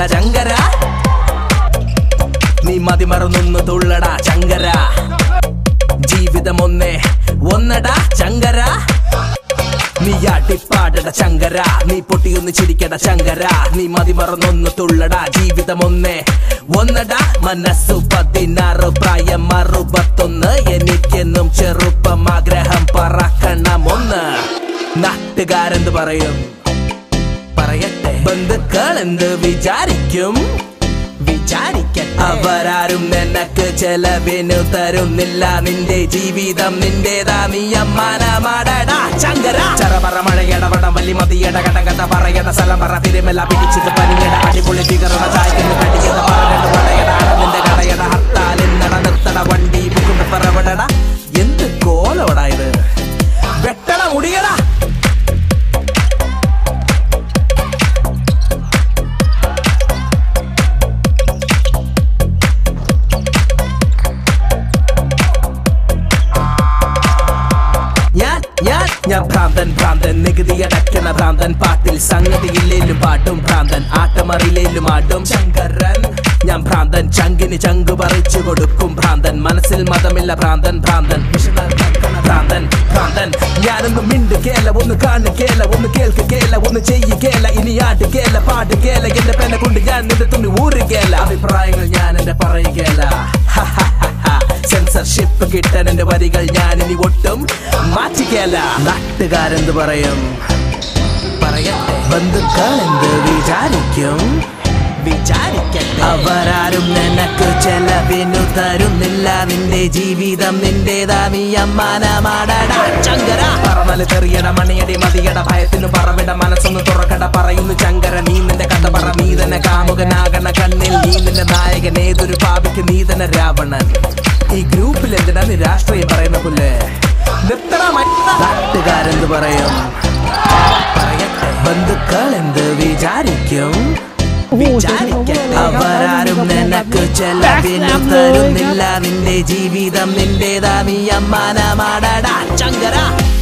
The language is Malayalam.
തുള്ളട ചങ്കര നീ മതി മറന്നൊന്ന് തുള്ളട ചങ്കര ജീവിതമൊന്നേ ഒന്നട ചങ്കര നീ ആട്ടിപ്പാടട ചങ്കര നീ പൊട്ടിയൊന്ന് ചിരിക്കട ചങ്കര നീ മതി മറന്നൊന്ന് തുള്ളട ജീവിതമൊന്നേ ഒന്നട മനസ്സു 16 പ്രായം 61 എനിക്കെന്നും ചെറുപ്പം ആഗ്രഹം പറക്കണമെന്ന് നാട്ടുകാരെന്ത് പറയും പറയട്ടെ ബന്ധുക്കൾ എന്ത് വിചാരിക്കും വിചാരിക്കട്ടെ അവരാരും നിനക്ക് ചെലവിനു തരുന്നില്ല നിന്റെ ജീവിതം നിന്റേതാ നീ അമ്മാനമാടടാ ചങ്കര ചറപറ മഴയടപടം വലിമതിയട കടകഥ പറയട സ്ഥലം പറ തിരുമല പിടിച്ചിട്ട് പനിയട അടിപൊളി വികരണ ചായത്തിന് കടിയത പറഞ്ഞിട്ട് പടയടാട നിന്റെ കടയട ഹർത്താലിൽ നടന്നിട്ടട വണ്ടി കൊണ്ട് പറവടട എന്ത് കോലവടാ ഇത് വെട്ടട മുടിയടാ ഞാൻ ഭ്രാന്തൻ ഭ്രാന്തൻ നികുതി അടയ്ക്കണ ഭ്രാന്തൻ പാട്ടിൽ സംഗതിയില്ലേലും പാട്ടും ഭ്രാന്തൻ ആട്ടമറിയിലേലും ആട്ടും ശങ്കരൻ ഞാൻ ഭ്രാന്തൻ ചങ്കിന് ചങ്കു പറിച്ചു കൊടുക്കും ഭ്രാന്തൻ മനസ്സിൽ മതമില്ല ഭ്രാന്തൻ ഭ്രാന്തൻ ഭ്രാന്തൻ ഭ്രാന്തൻ ഞാനൊന്നും മിണ്ടു കേല ഒന്ന് കാണു കേല ഒന്ന് കേൾക്ക് കേല ഒന്ന് ചെയ്യ് കേല ഇനി ആട്ട് കേല പാട്ട് കേല എന്റെ പെന കൊണ്ട് ഞാൻ നിന്റെ തുണി ഊറി കേല അഭിപ്രായങ്ങൾ ഞാൻ എന്റെ പറയുകേല സെൻസർഷിപ്പ് കിട്ടാൻ എന്റെ വരികൾ ഞാൻ ഇനി ഒട്ടും മാറ്റിക്കല്ല നാട്ടുകാരെന്ത് പറയും പറയട്ടെ ബന്ധുക്കൾ എന്ത് വിചാരിക്കും വിചാരിക്കട്ടെ അവരാരും നിനക്ക് ചെലവിനു തരുന്നില്ല നിന്റെ ജീവിതം നിന്റേതാ നീ അമ്മാനമാടടാ ചങ്കര പറന്നല് ചെറിയട മണിയടി മതിയട ഭയത്തിനു പറവിട മനസ്സൊന്ന് തുറക്കട പറയുന്നു ചങ്കര നീ നിന്റെ കഥ പറ നീ തന്നെ കാമുകനാകണ കണ്ണിൽ നീ നിന്റെ നായകൻ ഏതൊരു പാപിക്ക് നീ തന്നെ രാവണൻ ഈ ഗ്രൂപ്പിൽ എന്തിനാ നീ രാഷ്ട്രീയം പറയുന്ന പുല്ലേ നാട്ടുകാരെന്ത് പറയും ബന്ധുക്കൾ എന്ത് വിചാരിക്കും അവരാരും നിനക്ക് ചെലവിനു തരുന്നില്ല നിന്റെ ജീവിതം നിന്റേതാ നീ അമ്മാനമാടടാ ചങ്കര